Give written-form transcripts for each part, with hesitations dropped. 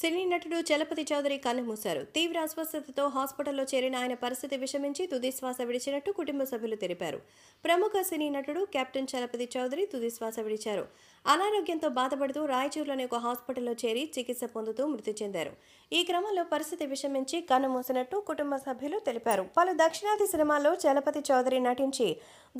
సినీ నటుడు చలపతి చౌదరి కన్నుమూశారు. తీవ్ర అస్వస్థతతో హాస్పిటల్లో చేరిన ఆయన పరిస్థితి విషమించి తుదిశ్వాస విడిచినట్టు కుటుంబ సభ్యులు తెలిపారు. ప్రముఖ సినీ నటుడు కెప్టెన్ చలపతి చౌదరి తుదిశ్వాస విడిచారు. అనారోగ్యంతో బాధపడుతూ రాయచూరులోని ఒక హాస్పిటల్లో చేరి చికిత్స పొందుతూ మృతి చెందారు. ఈ క్రమంలో పరిస్థితి విషమించి కన్నుమూసినట్టు కుటుంబ సభ్యులు తెలిపారు. పలు దక్షిణాది సినిమాల్లో చలపతి చౌదరి నటించి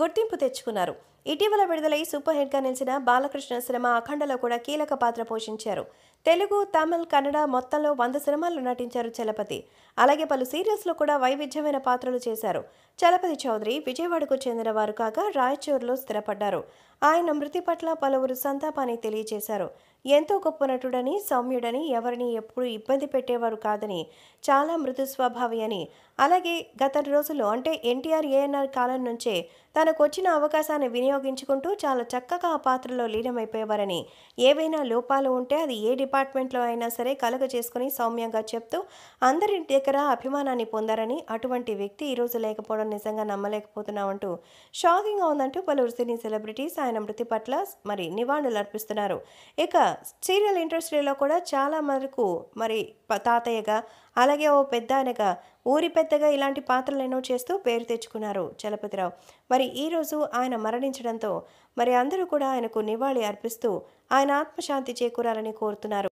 గుర్తింపు తెచ్చుకున్నారు. ఇటీవల విడుదలై సూపర్ హిట్గా నిలిచిన బాలకృష్ణ సినిమా అఖండలో కూడా కీలక పాత్ర పోషించారు. తెలుగు, తమిళ్, కన్నడ మొత్తంలో 100 సినిమాల్లో నటించారు చలపతి. అలాగే పలు సీరియల్స్లో కూడా వైవిధ్యమైన పాత్రలు చేశారు. చలపతి చౌదరి విజయవాడకు చెందిన వారు కాగా రాయచూరులో స్థిరపడ్డారు. ఆయన మృతి పట్ల పలువురు సంతాపాన్ని తెలియజేశారు. ఎంతో గొప్ప నటుడని, సౌమ్యుడని, ఎవరిని ఎప్పుడూ ఇబ్బంది పెట్టేవారు కాదని, చాలా మృదు స్వభావి అని, అలాగే గత రోజుల్లో అంటే ఎన్టీఆర్, ఏఎన్ఆర్ కాలం నుంచే తనకు వచ్చిన అవకాశాన్ని వినియోగించుకుంటూ చాలా చక్కగా ఆ పాత్రలో లీనమైపోయేవారని, ఏవైనా లోపాలు ఉంటే అది ఏ డిపార్ట్మెంట్లో అయినా సరే కలుగ చేసుకుని సౌమ్యంగా చెప్తూ అందరి దగ్గర అభిమానాన్ని పొందారని, అటువంటి వ్యక్తి ఈరోజు లేకపోవడం నిజంగా నమ్మలేకపోతున్నామంటూ షాకింగ్గా ఉందంటూ పలువురు సినీ సెలబ్రిటీస్ ఆయన మృతి పట్ల మరి నివాళులు అర్పిస్తున్నారు. ఇక సీరియల్ ఇండస్ట్రీలో కూడా చాలా మరకు మరి తాతయ్యగా, అలాగే ఓ పెద్ద అనగా ఊరి పెద్దగా ఇలాంటి పాత్రలు ఎన్నో చేస్తూ పేరు తెచ్చుకున్నారు చలపతిరావు. మరి ఈరోజు ఆయన మరణించడంతో మరి అందరూ కూడా ఆయనకు నివాళి అర్పిస్తూ ఆయన ఆత్మశాంతి చేకూరాలని కోరుతున్నారు.